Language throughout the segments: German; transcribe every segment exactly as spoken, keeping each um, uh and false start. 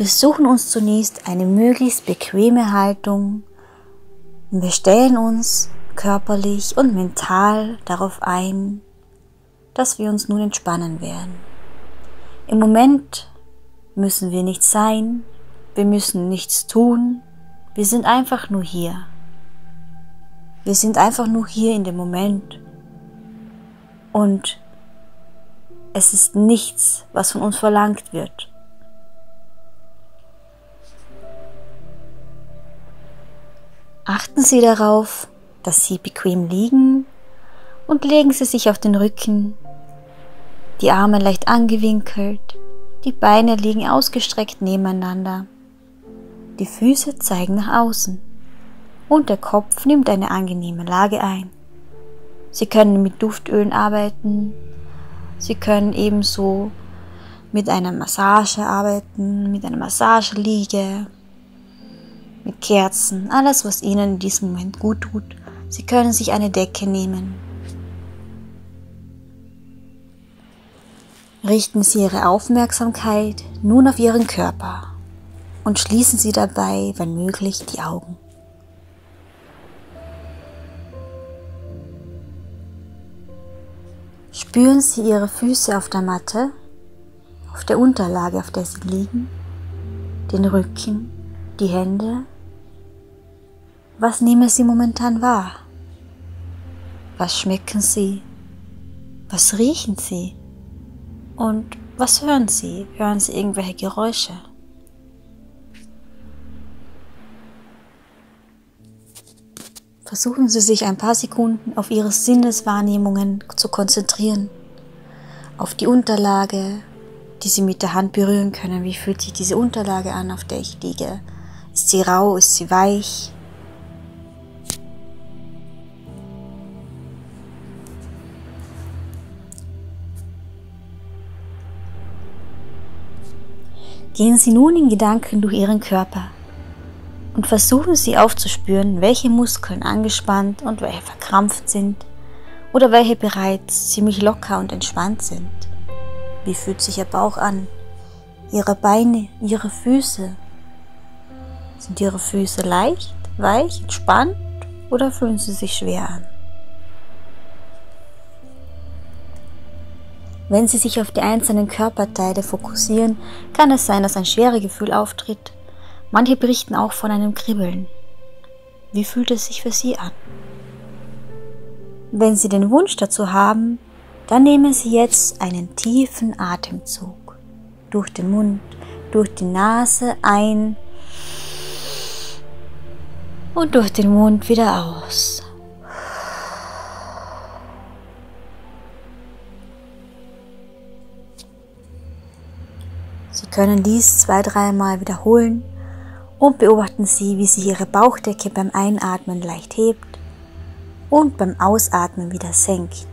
Wir suchen uns zunächst eine möglichst bequeme Haltung. Wir stellen uns körperlich und mental darauf ein, dass wir uns nun entspannen werden. Im Moment müssen wir nichts sein, wir müssen nichts tun, wir sind einfach nur hier. Wir sind einfach nur hier in dem Moment. Und es ist nichts, was von uns verlangt wird. Achten Sie darauf, dass Sie bequem liegen und legen Sie sich auf den Rücken, die Arme leicht angewinkelt, die Beine liegen ausgestreckt nebeneinander, die Füße zeigen nach außen und der Kopf nimmt eine angenehme Lage ein. Sie können mit Duftölen arbeiten, Sie können ebenso mit einer Massage arbeiten, mit einer Massageliege, mit Kerzen, alles was Ihnen in diesem Moment gut tut. Sie können sich eine Decke nehmen. Richten Sie Ihre Aufmerksamkeit nun auf Ihren Körper und schließen Sie dabei, wenn möglich, die Augen. Spüren Sie Ihre Füße auf der Matte, auf der Unterlage, auf der Sie liegen, den Rücken, die Hände. Was nehmen Sie momentan wahr? Was schmecken Sie? Was riechen Sie? Und was hören Sie? Hören Sie irgendwelche Geräusche? Versuchen Sie sich ein paar Sekunden auf Ihre Sinneswahrnehmungen zu konzentrieren. Auf die Unterlage, die Sie mit der Hand berühren können. Wie fühlt sich diese Unterlage an, auf der ich liege? Ist sie rau? Ist sie weich? Gehen Sie nun in Gedanken durch Ihren Körper und versuchen Sie aufzuspüren, welche Muskeln angespannt und welche verkrampft sind oder welche bereits ziemlich locker und entspannt sind. Wie fühlt sich Ihr Bauch an? Ihre Beine, Ihre Füße? Sind Ihre Füße leicht, weich, entspannt oder fühlen sie sich schwer an? Wenn Sie sich auf die einzelnen Körperteile fokussieren, kann es sein, dass ein schweres Gefühl auftritt. Manche berichten auch von einem Kribbeln. Wie fühlt es sich für Sie an? Wenn Sie den Wunsch dazu haben, dann nehmen Sie jetzt einen tiefen Atemzug. Durch den Mund, durch die Nase ein und durch den Mund wieder aus. Sie können dies zwei, dreimal wiederholen und beobachten Sie, wie sich Ihre Bauchdecke beim Einatmen leicht hebt und beim Ausatmen wieder senkt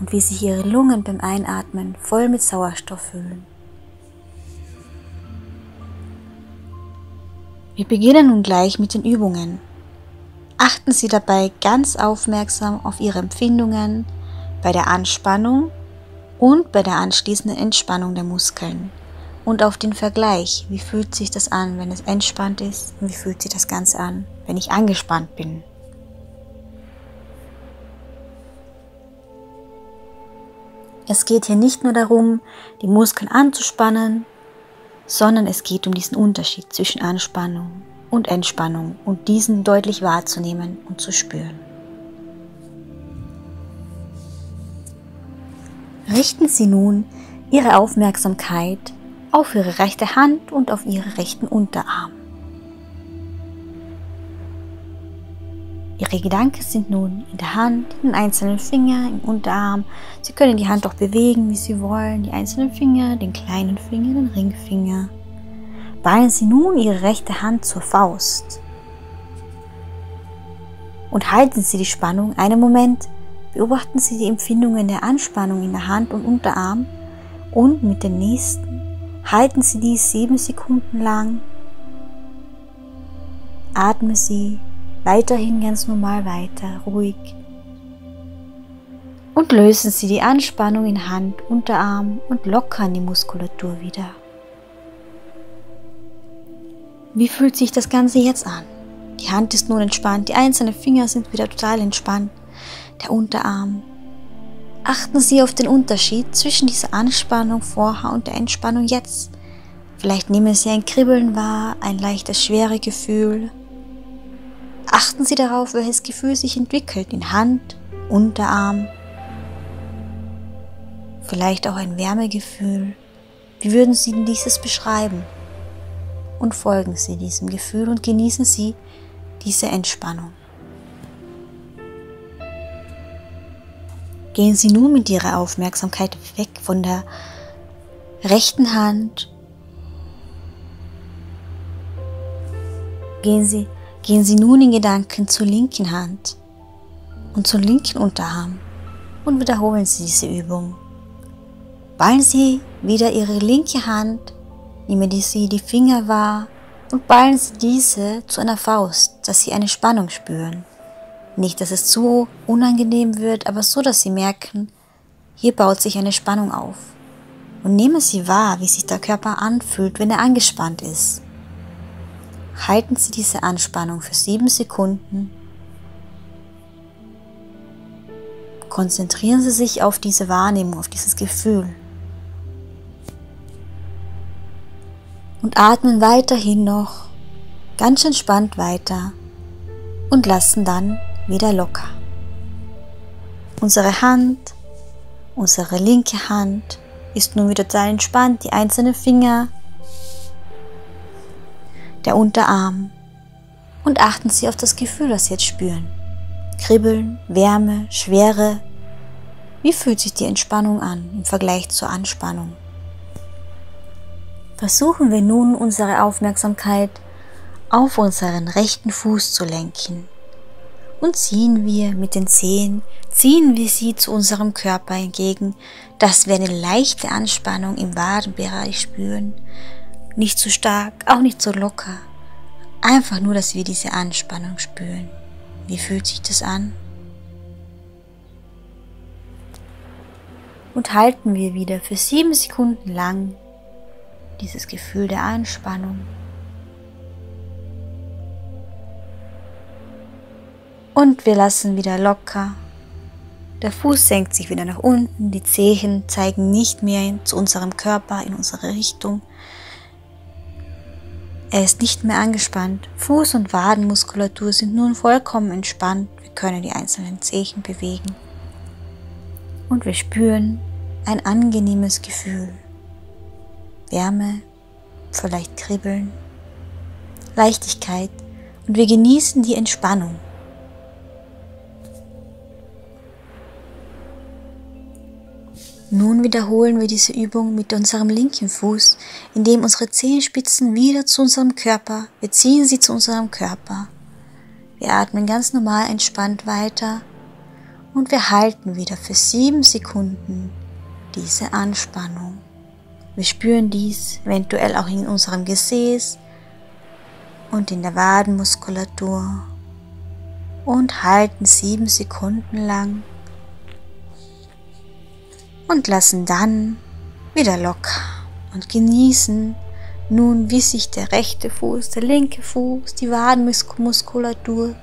und wie sich Ihre Lungen beim Einatmen voll mit Sauerstoff füllen. Wir beginnen nun gleich mit den Übungen. Achten Sie dabei ganz aufmerksam auf Ihre Empfindungen bei der Anspannung und bei der anschließenden Entspannung der Muskeln. Und auf den Vergleich, wie fühlt sich das an, wenn es entspannt ist, und wie fühlt sich das Ganze an, wenn ich angespannt bin. Es geht hier nicht nur darum, die Muskeln anzuspannen, sondern es geht um diesen Unterschied zwischen Anspannung und Entspannung und diesen deutlich wahrzunehmen und zu spüren. Richten Sie nun Ihre Aufmerksamkeit auf Ihre rechte Hand und auf Ihren rechten Unterarm. Ihre Gedanken sind nun in der Hand, in den einzelnen Finger, im Unterarm. Sie können die Hand auch bewegen, wie Sie wollen, die einzelnen Finger, den kleinen Finger, den Ringfinger. Ballen Sie nun Ihre rechte Hand zur Faust und halten Sie die Spannung einen Moment. Beobachten Sie die Empfindungen der Anspannung in der Hand und Unterarm und mit der nächsten halten Sie dies sieben Sekunden lang, atmen Sie weiterhin ganz normal weiter, ruhig und lösen Sie die Anspannung in Hand, Unterarm und lockern die Muskulatur wieder. Wie fühlt sich das Ganze jetzt an? Die Hand ist nun entspannt, die einzelnen Finger sind wieder total entspannt, der Unterarm. Achten Sie auf den Unterschied zwischen dieser Anspannung vorher und der Entspannung jetzt. Vielleicht nehmen Sie ein Kribbeln wahr, ein leichtes, schwere Gefühl. Achten Sie darauf, welches Gefühl sich entwickelt in Hand, Unterarm, vielleicht auch ein Wärmegefühl. Wie würden Sie denn dieses beschreiben? Und folgen Sie diesem Gefühl und genießen Sie diese Entspannung. Gehen Sie nun mit Ihrer Aufmerksamkeit weg von der rechten Hand. Gehen Sie, gehen Sie nun in Gedanken zur linken Hand und zum linken Unterarm und wiederholen Sie diese Übung. Ballen Sie wieder Ihre linke Hand, nehmen Sie die Finger wahr und ballen Sie diese zu einer Faust, dass Sie eine Spannung spüren. Nicht, dass es zu unangenehm wird, aber so, dass Sie merken, hier baut sich eine Spannung auf. Und nehmen Sie wahr, wie sich der Körper anfühlt, wenn er angespannt ist. Halten Sie diese Anspannung für sieben Sekunden. Konzentrieren Sie sich auf diese Wahrnehmung, auf dieses Gefühl. Und atmen weiterhin noch ganz entspannt weiter und lassen dann wieder locker. Unsere Hand, unsere linke Hand ist nun wieder total entspannt, die einzelnen Finger, der Unterarm. Und achten Sie auf das Gefühl, das Sie jetzt spüren. Kribbeln, Wärme, Schwere. Wie fühlt sich die Entspannung an im Vergleich zur Anspannung? Versuchen wir nun, unsere Aufmerksamkeit auf unseren rechten Fuß zu lenken. Und ziehen wir mit den Zehen, ziehen wir sie zu unserem Körper entgegen, dass wir eine leichte Anspannung im Wadenbereich spüren. Nicht zu stark, auch nicht zu locker. Einfach nur, dass wir diese Anspannung spüren. Wie fühlt sich das an? Und halten wir wieder für sieben Sekunden lang dieses Gefühl der Anspannung. Und wir lassen wieder locker. Der Fuß senkt sich wieder nach unten, die Zehen zeigen nicht mehr zu unserem Körper, in unsere Richtung. Er ist nicht mehr angespannt. Fuß- und Wadenmuskulatur sind nun vollkommen entspannt. Wir können die einzelnen Zehen bewegen. Und wir spüren ein angenehmes Gefühl. Wärme, vielleicht Kribbeln, Leichtigkeit und wir genießen die Entspannung. Nun wiederholen wir diese Übung mit unserem linken Fuß, indem unsere Zehenspitzen wieder zu unserem Körper, wir ziehen sie zu unserem Körper. Wir atmen ganz normal entspannt weiter und wir halten wieder für sieben Sekunden diese Anspannung. Wir spüren dies eventuell auch in unserem Gesäß und in der Wadenmuskulatur und halten sieben Sekunden lang und lassen dann wieder locker und genießen nun, wie sich der rechte Fuß, der linke Fuß, die Wadenmuskulatur,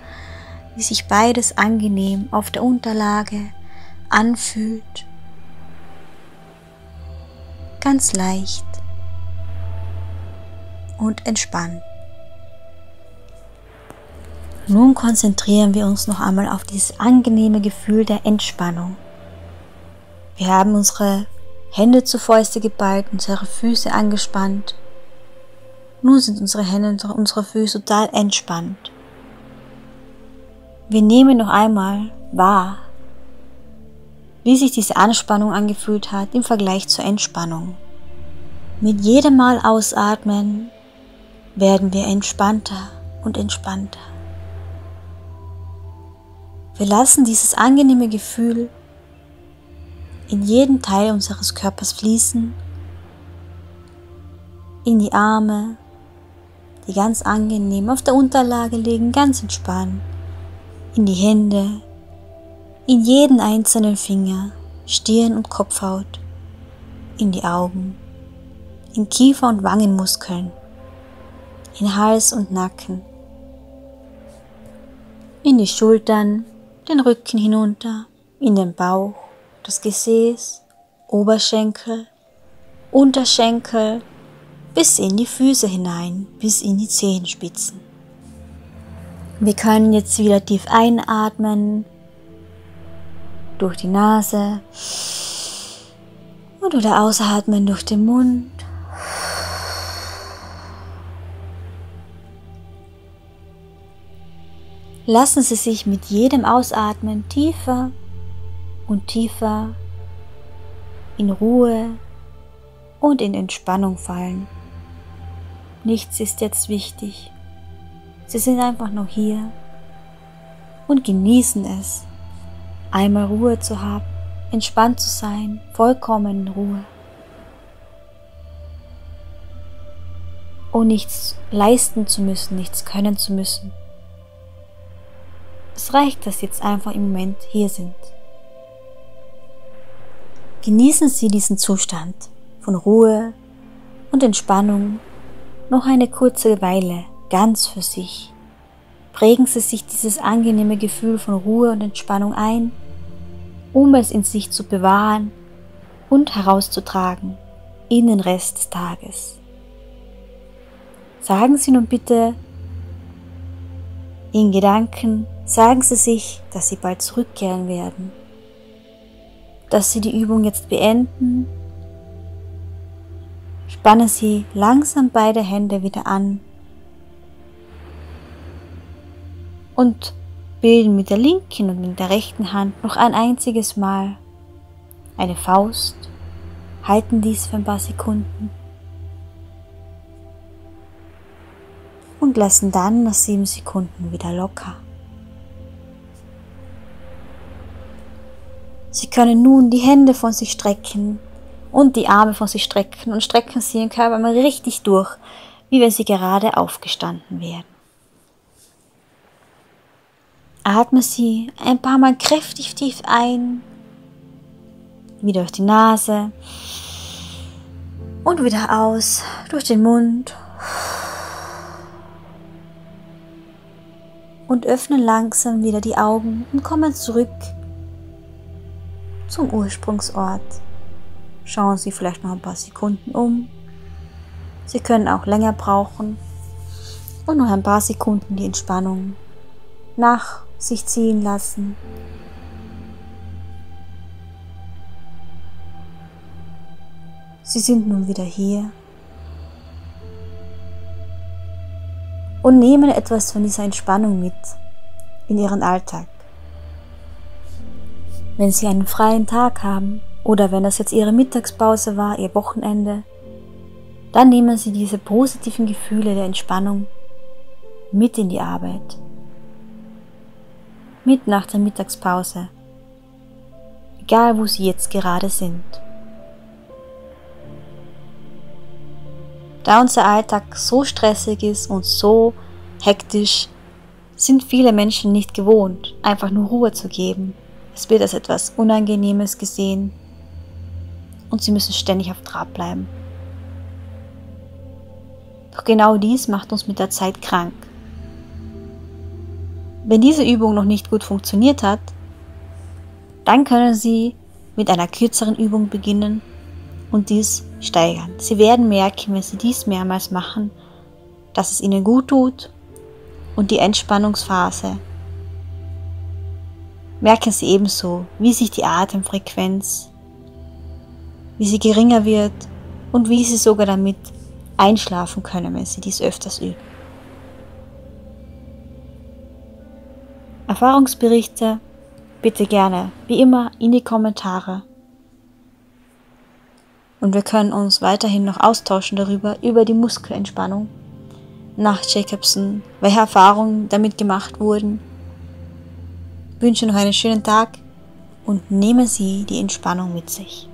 wie sich beides angenehm auf der Unterlage anfühlt. Ganz leicht und entspannt. Nun konzentrieren wir uns noch einmal auf dieses angenehme Gefühl der Entspannung. Wir haben unsere Hände zu Fäuste geballt, unsere Füße angespannt. Nun sind unsere Hände und unsere Füße total entspannt. Wir nehmen noch einmal wahr, wie sich diese Anspannung angefühlt hat im Vergleich zur Entspannung. Mit jedem Mal ausatmen werden wir entspannter und entspannter. Wir lassen dieses angenehme Gefühl in jeden Teil unseres Körpers fließen, in die Arme, die ganz angenehm auf der Unterlage liegen, ganz entspannt, in die Hände, in jeden einzelnen Finger, Stirn und Kopfhaut, in die Augen, in Kiefer- und Wangenmuskeln, den Hals und Nacken, in die Schultern, den Rücken hinunter, in den Bauch, das Gesäß, Oberschenkel, Unterschenkel, bis in die Füße hinein, bis in die Zehenspitzen. Wir können jetzt wieder tief einatmen, durch die Nase und wieder ausatmen durch den Mund. Lassen Sie sich mit jedem Ausatmen tiefer und tiefer in Ruhe und in Entspannung fallen. Nichts ist jetzt wichtig. Sie sind einfach nur hier und genießen es, einmal Ruhe zu haben, entspannt zu sein, vollkommen in Ruhe. Und nichts leisten zu müssen, nichts können zu müssen. Es reicht, dass Sie jetzt einfach im Moment hier sind. Genießen Sie diesen Zustand von Ruhe und Entspannung noch eine kurze Weile ganz für sich. Prägen Sie sich dieses angenehme Gefühl von Ruhe und Entspannung ein, um es in sich zu bewahren und herauszutragen in den Rest des Tages. Sagen Sie nun bitte in Gedanken, sagen Sie sich, dass Sie bald zurückkehren werden, dass Sie die Übung jetzt beenden. Spannen Sie langsam beide Hände wieder an und bilden mit der linken und mit der rechten Hand noch ein einziges Mal eine Faust, halten dies für ein paar Sekunden und lassen dann nach sieben Sekunden wieder locker. Sie können nun die Hände von sich strecken und die Arme von sich strecken und strecken Sie Ihren Körper mal richtig durch, wie wenn Sie gerade aufgestanden wären. Atmen Sie ein paar Mal kräftig tief ein, wieder durch die Nase und wieder aus, durch den Mund und öffnen langsam wieder die Augen und kommen zurück zum Ursprungsort. Schauen Sie vielleicht noch ein paar Sekunden um. Sie können auch länger brauchen und noch ein paar Sekunden die Entspannung nach sich ziehen lassen. Sie sind nun wieder hier und nehmen etwas von dieser Entspannung mit in Ihren Alltag. Wenn Sie einen freien Tag haben, oder wenn das jetzt Ihre Mittagspause war, Ihr Wochenende, dann nehmen Sie diese positiven Gefühle der Entspannung mit in die Arbeit, mit nach der Mittagspause, egal wo Sie jetzt gerade sind. Da unser Alltag so stressig ist und so hektisch, sind viele Menschen nicht gewohnt, einfach nur Ruhe zu geben. Es wird als etwas Unangenehmes gesehen. Und Sie müssen ständig auf Trab bleiben. Doch genau dies macht uns mit der Zeit krank. Wenn diese Übung noch nicht gut funktioniert hat, dann können Sie mit einer kürzeren Übung beginnen und dies steigern. Sie werden merken, wenn Sie dies mehrmals machen, dass es Ihnen gut tut und die Entspannungsphase. Merken Sie ebenso, wie sich die Atemfrequenz, wie sie geringer wird und wie Sie sogar damit einschlafen können, wenn Sie dies öfters üben. Erfahrungsberichte bitte gerne, wie immer, in die Kommentare. Und wir können uns weiterhin noch austauschen darüber, über die Muskelentspannung nach Jacobson, welche Erfahrungen damit gemacht wurden. Ich wünsche noch einen schönen Tag und nehmen Sie die Entspannung mit sich.